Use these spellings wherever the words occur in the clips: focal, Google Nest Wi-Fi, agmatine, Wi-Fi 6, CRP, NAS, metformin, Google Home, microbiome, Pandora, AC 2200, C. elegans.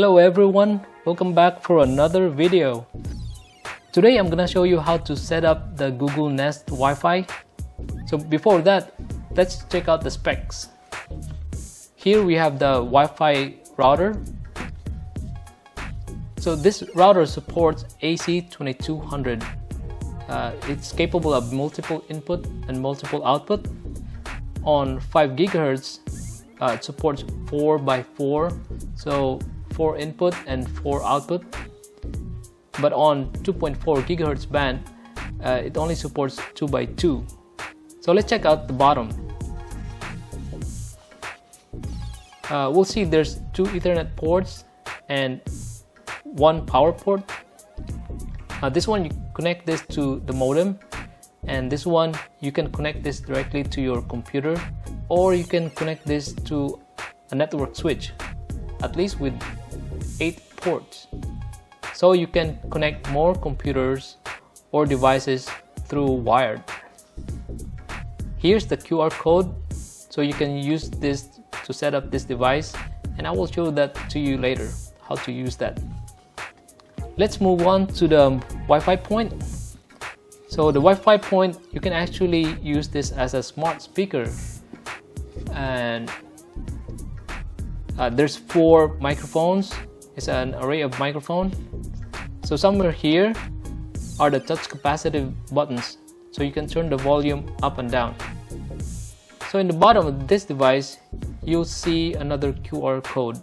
Hello everyone, welcome back for another video. Today I'm gonna show you how to set up the Google Nest Wi-Fi. So before that, let's check out the specs. Here we have the Wi-Fi router. So this router supports AC 2200. It's capable of multiple input and multiple output. On 5 gigahertz, it supports 4x4, so 4 input and 4 output. But on 2.4 gigahertz band, it only supports 2x2. So let's check out the bottom. We'll see there's 2 Ethernet ports and 1 power port. This one you connect this to the modem, and this one you can connect this directly to your computer, or you can connect this to a network switch, at least with 8 ports. So you can connect more computers or devices through wired. Here's the QR code, so you can use this to set up this device, and I will show that to you later how to use that. Let's move on to the Wi-Fi point. So the Wi-Fi point, you can actually use this as a smart speaker, and there's 4 microphones. It's an array of microphones. So somewhere here are the touch capacitive buttons, so you can turn the volume up and down. So in the bottom of this device, you'll see another QR code.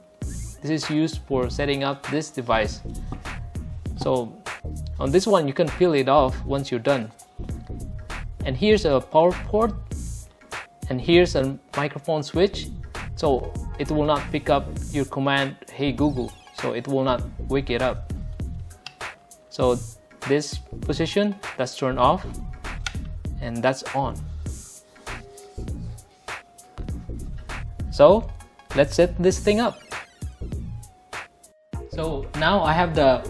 This is used for setting up this device. So on this one, you can peel it off once you're done. And here's a power port, and here's a microphone switch. So it will not pick up your command, "Hey Google," so it will not wake it up. So this position, that's turned off, and that's on. So let's set this thing up. So now I have the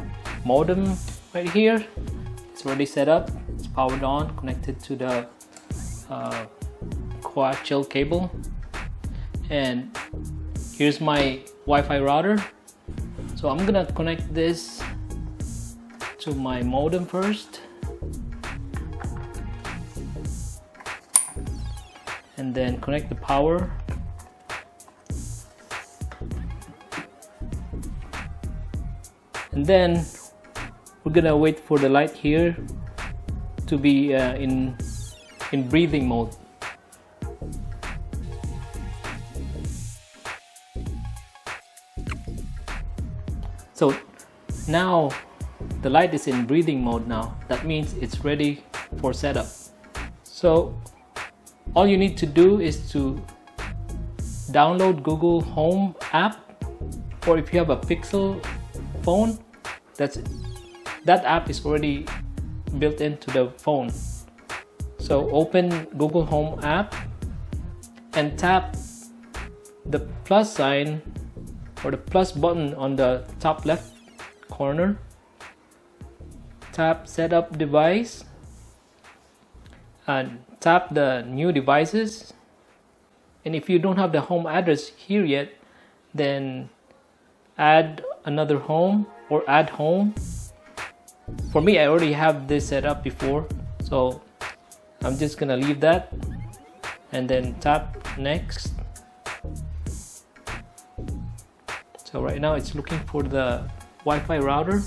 modem right here. It's already set up, it's powered on, connected to the coaxial cable. And here's my Wi-Fi router. So I'm gonna connect this to my modem first, and then connect the power. And then we're gonna wait for the light here to be in breathing mode. So now the light is in breathing mode now. That means it's ready for setup. So all you need to do is to download Google Home app, or if you have a Pixel phone, that app is already built into the phone. So open Google Home app and tap the plus sign or the plus button on the top left corner. Tap Setup Device and tap the New Devices. And if you don't have the home address here yet, then add another home or add home. For me, I already have this set up before, so I'm just gonna leave that and then tap next. So right now it's looking for the Wi-Fi router.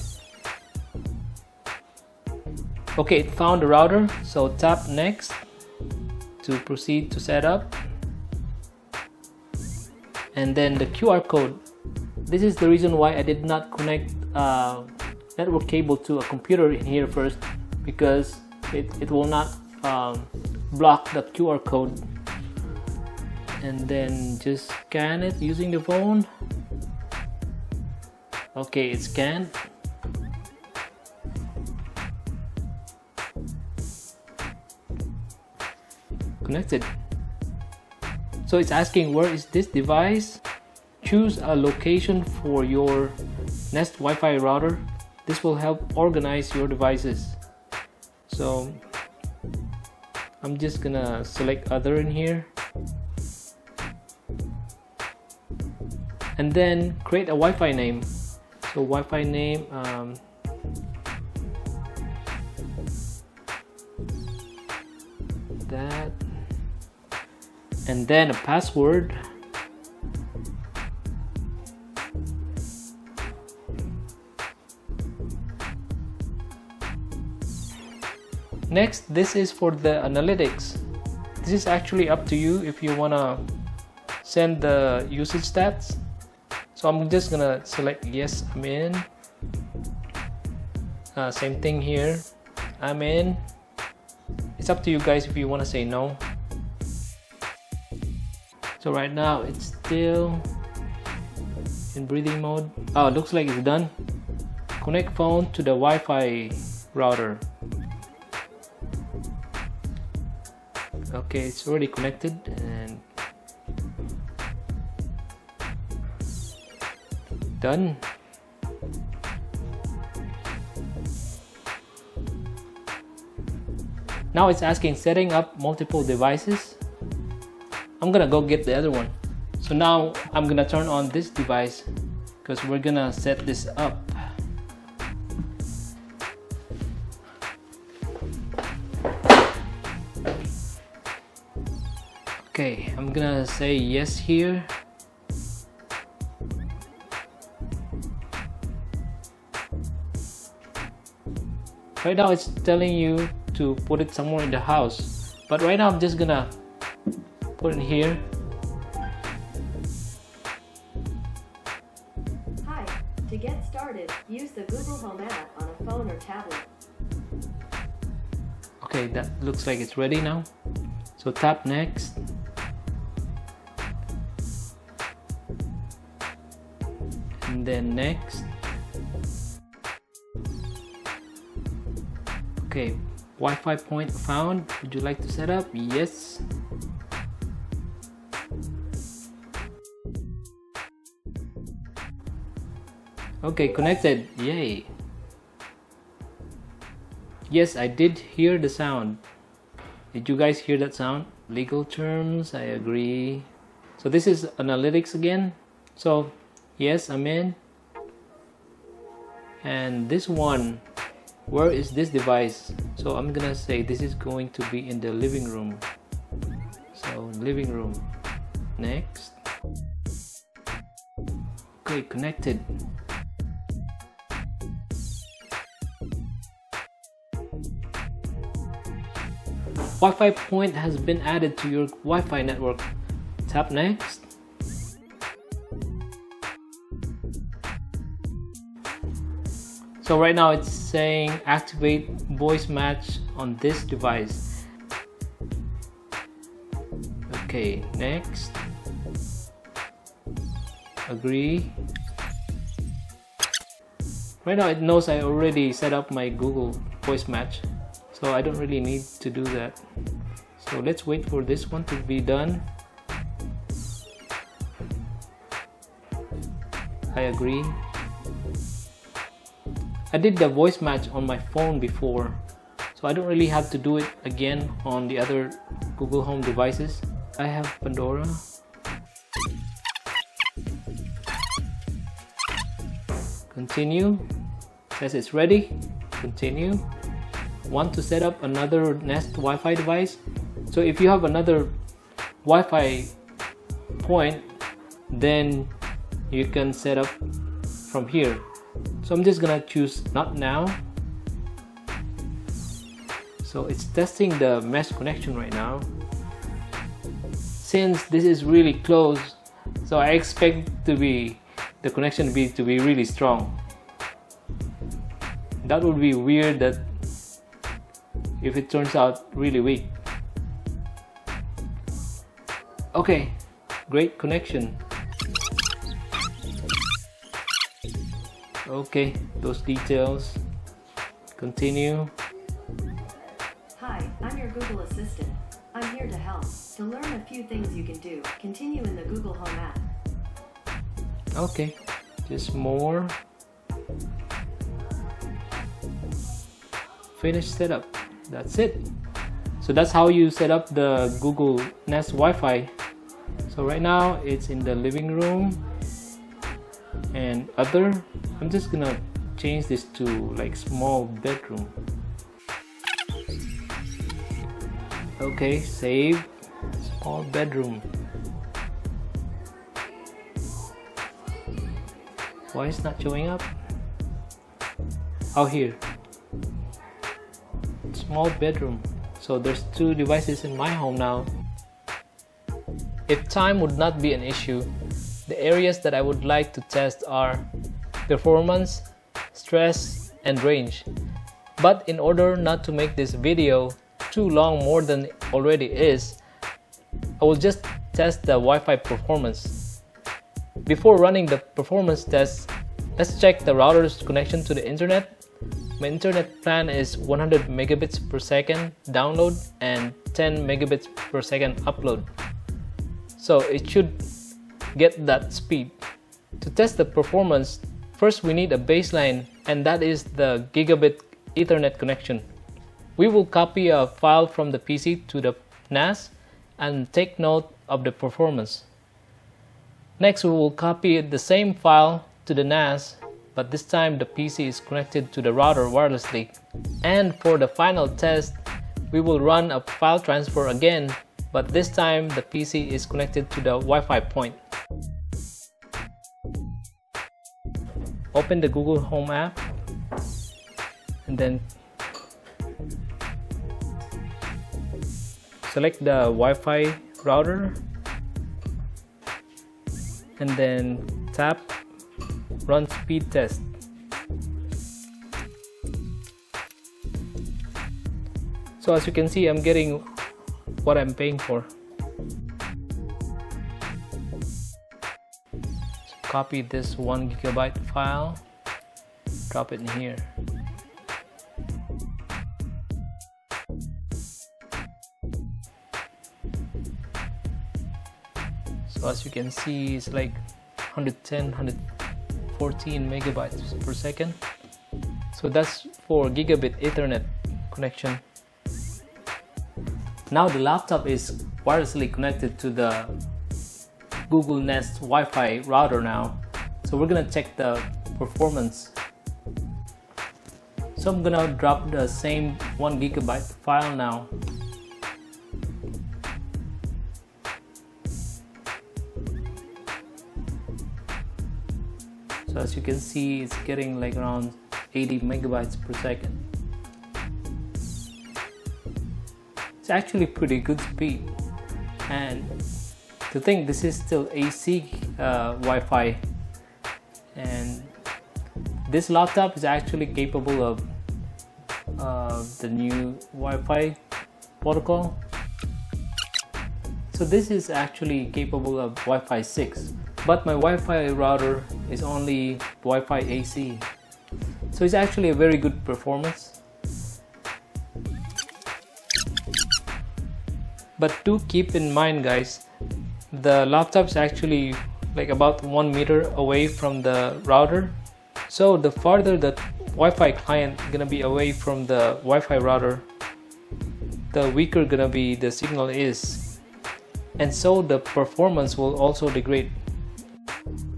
Okay, it found the router, so tap next to proceed to set up. And then the QR code. This is the reason why I did not connect network cable to a computer in here first, because it will not block the QR code. And then just scan it using the phone. Okay, it's scanned. Connected. So it's asking, where is this device? Choose a location for your Nest Wi-Fi router. This will help organize your devices. So I'm just gonna select other in here, and then create a Wi-Fi name. the Wi-Fi name. That, and then a password. Next, this is for the analytics. This is actually up to you if you want to send the usage stats. So I'm just gonna select yes, I'm in. Same thing here, I'm in. It's up to you guys if you want to say no. So right now it's still in breathing mode. Oh, it looks like it's done. Connect phone to the Wi-Fi router. Okay, it's already connected, and done. Now it's asking setting up multiple devices. I'm gonna go get the other one. So now I'm gonna turn on this device because we're gonna set this up. Okay, I'm gonna say yes here. Right now it's telling you to put it somewhere in the house, but right now I'm just gonna put it here. Hi, to get started, use the Google Home app on a phone or tablet. Okay, that looks like it's ready now. So tap next. And then next. Okay, Wi-Fi point found. Would you like to set up? Yes. Okay, connected. Yay. Yes, I did hear the sound. Did you guys hear that sound? Legal terms, I agree. So this is analytics again. So yes, I'm in. And this one, where is this device? So I'm gonna say this is going to be in the living room. So living room, next. Okay, connected. Wi-Fi point has been added to your Wi-Fi network. Tap next. So right now it's saying activate voice match on this device. Okay, next. Agree. Right now it knows I already set up my Google voice match, so I don't really need to do that. So let's wait for this one to be done. I agree. I did the voice match on my phone before, so I don't really have to do it again on the other Google Home devices. I have Pandora. Continue. It says it's ready. Continue. Want to set up another Nest Wi-Fi device? So if you have another Wi-Fi point, then you can set up from here. So I'm just gonna choose not now. So it's testing the mesh connection right now. Since this is really close, so I expect the connection to be really strong. That would be weird that if it turns out really weak. Okay, great connection. Okay, those details. Continue. Hi, I'm your Google Assistant. I'm here to help. To learn a few things you can do, continue in the Google Home app. Okay, just more. Finish setup. That's it. So that's how you set up the Google Nest Wi-Fi. So right now it's in the living room. and other, I'm just gonna change this to like small bedroom. Okay, save, small bedroom. Why is it not showing up? Oh, here, small bedroom. So there's two devices in my home now. If time would not be an issue, the areas that I would like to test are performance, stress, and range. But in order not to make this video too long more than it already is, I will just test the Wi-Fi performance. Before running the performance test, let's check the router's connection to the internet. My internet plan is 100 megabits per second download and 10 megabits per second upload. So it should get that speed. To test the performance, first we need a baseline, and that is the gigabit Ethernet connection. We will copy a file from the PC to the NAS and take note of the performance. Next, we will copy the same file to the NAS, but this time the PC is connected to the router wirelessly. And for the final test, we will run a file transfer again, but this time the PC is connected to the Wi-Fi point. Open the Google Home app, and then select the Wi-Fi router, and then tap Run speed test. So as you can see, I'm getting what I'm paying for. So copy this 1 gigabyte file, drop it in here. So as you can see, it's like 114 megabytes per second. So that's for gigabit Ethernet connection. Now the laptop is wirelessly connected to the Google Nest Wi-Fi router now. So we're gonna check the performance. So I'm gonna drop the same 1 gigabyte file now. So as you can see, it's getting like around 80 megabytes per second. It's actually pretty good speed. And to think this is still AC Wi-Fi, and this laptop is actually capable of the new Wi-Fi protocol. So this is actually capable of Wi-Fi 6. But my Wi-Fi router is only Wi-Fi AC, so it's actually a very good performance. But do keep in mind, guys, the laptop is actually like about 1 meter away from the router. So the farther the Wi-Fi client is gonna be away from the Wi-Fi router, the weaker gonna be the signal is, and so the performance will also degrade.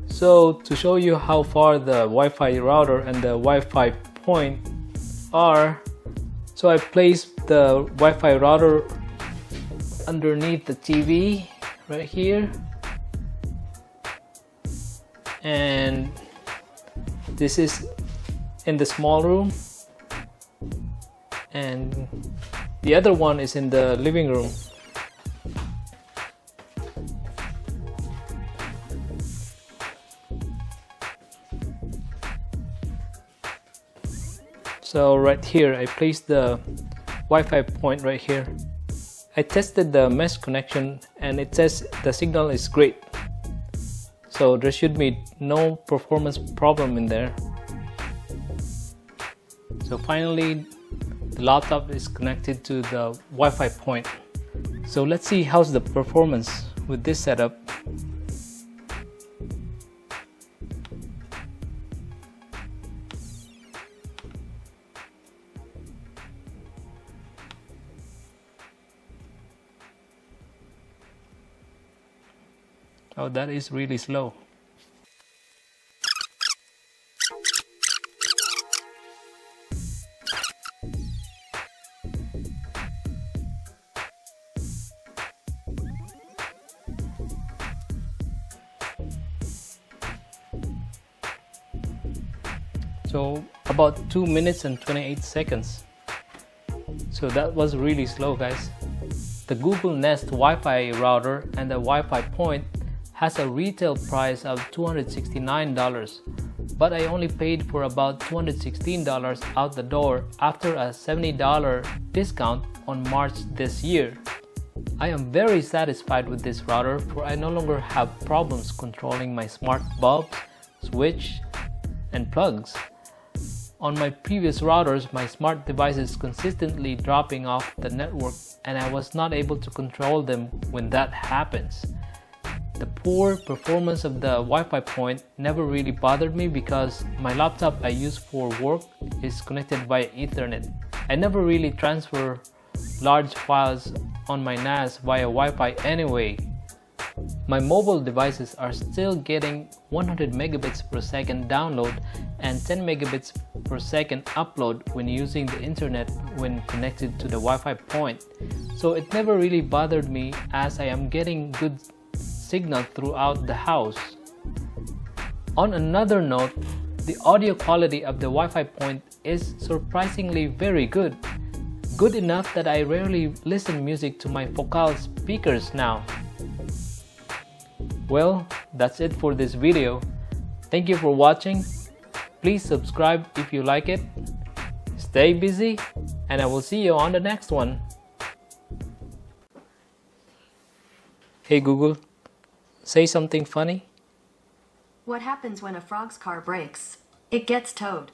So to show you how far the Wi-Fi router and the Wi-Fi point are, so I placed the Wi-Fi router underneath the TV right here, and this is in the small room, and the other one is in the living room. So right here, I placed the Wi-Fi point right here. I tested the mesh connection and it says the signal is great. So there should be no performance problem in there. So finally, the laptop is connected to the Wi-Fi point. So let's see how's the performance with this setup. Oh, that is really slow. so about 2 minutes and 28 seconds. So that was really slow, guys. The Google Nest Wi-Fi router and the Wi-Fi point has a retail price of $269, but I only paid for about $216 out the door after a $70 discount on March this year. I am very satisfied with this router, for I no longer have problems controlling my smart bulbs, switch, and plugs. On my previous routers, my smart devices consistently dropping off the network and I was not able to control them when that happens. The poor performance of the Wi-Fi point never really bothered me because my laptop I use for work is connected via Ethernet. I never really transfer large files on my NAS via Wi-Fi anyway. My mobile devices are still getting 100 megabits per second download and 10 megabits per second upload when using the internet when connected to the Wi-Fi point. So it never really bothered me as I am getting good signal throughout the house. On another note, the audio quality of the Wi-Fi point is surprisingly very good. Good enough that I rarely listen music to my focal speakers now. Well, that's it for this video. Thank you for watching. Please subscribe if you like it. Stay busy, and I will see you on the next one. Hey Google, say something funny. What happens when a frog's car breaks? It gets towed.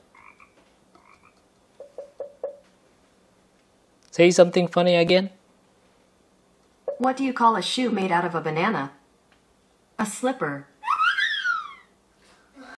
Say something funny again. What do you call a shoe made out of a banana? A slipper.